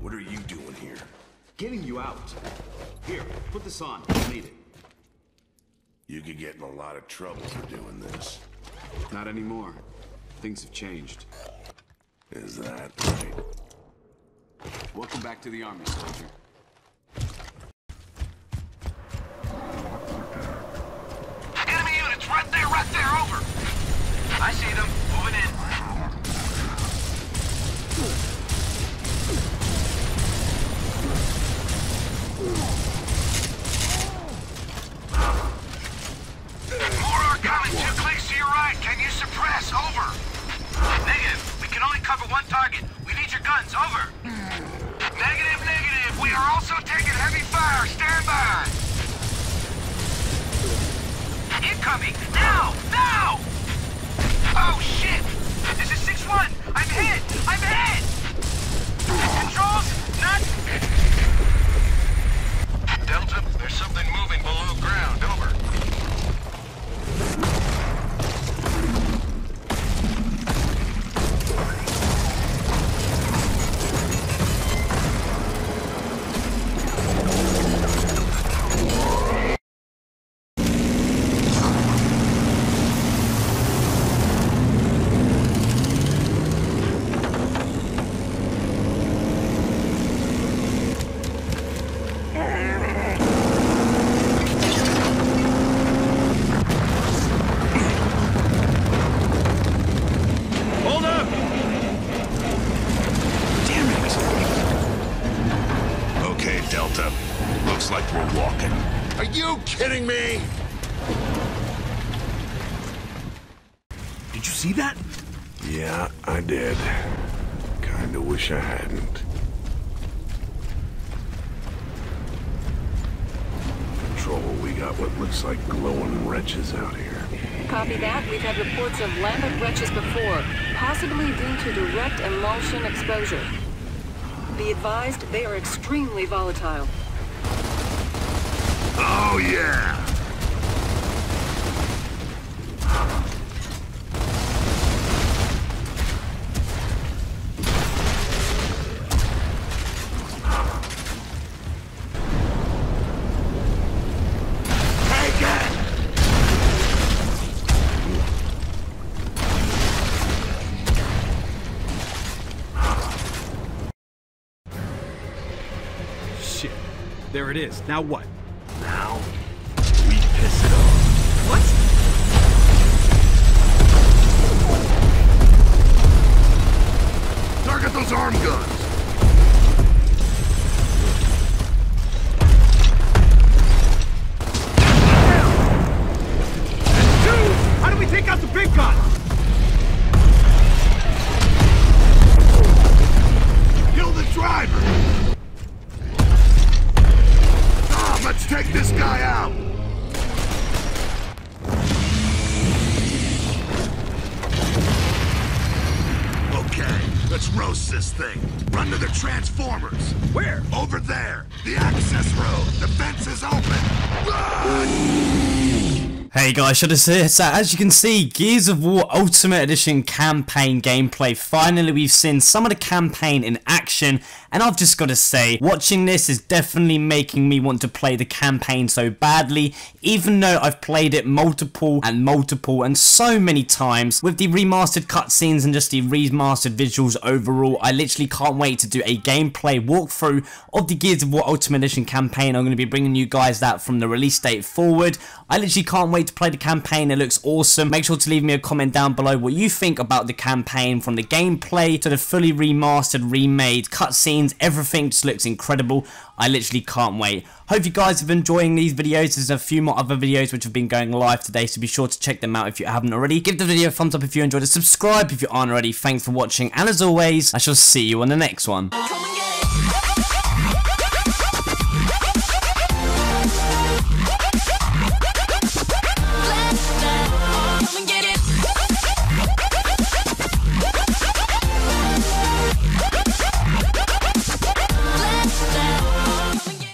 What are you doing here? Getting you out. Here, put this on. You'll need it. You could get in a lot of trouble for doing this. Not anymore. Things have changed. Is that right? Welcome back to the army, soldier. Enemy units right there, over! I see them, moving in. More are coming, too close to your right. Can you suppress? Over. Negative. We can only cover one target. We need your guns. Over. Negative, negative. We are also taking heavy fire. Stand by. Incoming. Now! Now! Oh, shit! This is 6-1! I'm hit! I'm hit! Controls, nuts! Delta, there's something moving below ground. Over. Exposure. Be advised, they are extremely volatile. Oh, yeah! There it is. Now what? Now we piss it off. What? Target those arm guns. That's two. How do we take out the big gun? Kill the driver. Let's take this guy out! Okay, let's roast this thing. Run to the Transformers. Where? Over there. The access road. The fence is open. Run! Hey guys, should have said that. As you can see, Gears of War Ultimate Edition campaign gameplay. Finally, we've seen some of the campaign in action. And I've just got to say, watching this is definitely making me want to play the campaign so badly, even though I've played it multiple and so many times. With the remastered cutscenes and just the remastered visuals overall, I literally can't wait to do a gameplay walkthrough of the Gears of War Ultimate Edition campaign. I'm going to be bringing you guys that from the release date forward. I literally can't wait to play the campaign. It looks awesome. Make sure to leave me a comment down below what you think about the campaign, from the gameplay to the fully remastered, remade cutscenes. Everything just looks incredible. I literally can't wait. Hope you guys have been enjoying these videos. There's a few more other videos which have been going live today, so be sure to check them out if you haven't already. Give the video a thumbs up if you enjoyed it. Subscribe if you aren't already. Thanks for watching, and as always, I shall see you on the next one.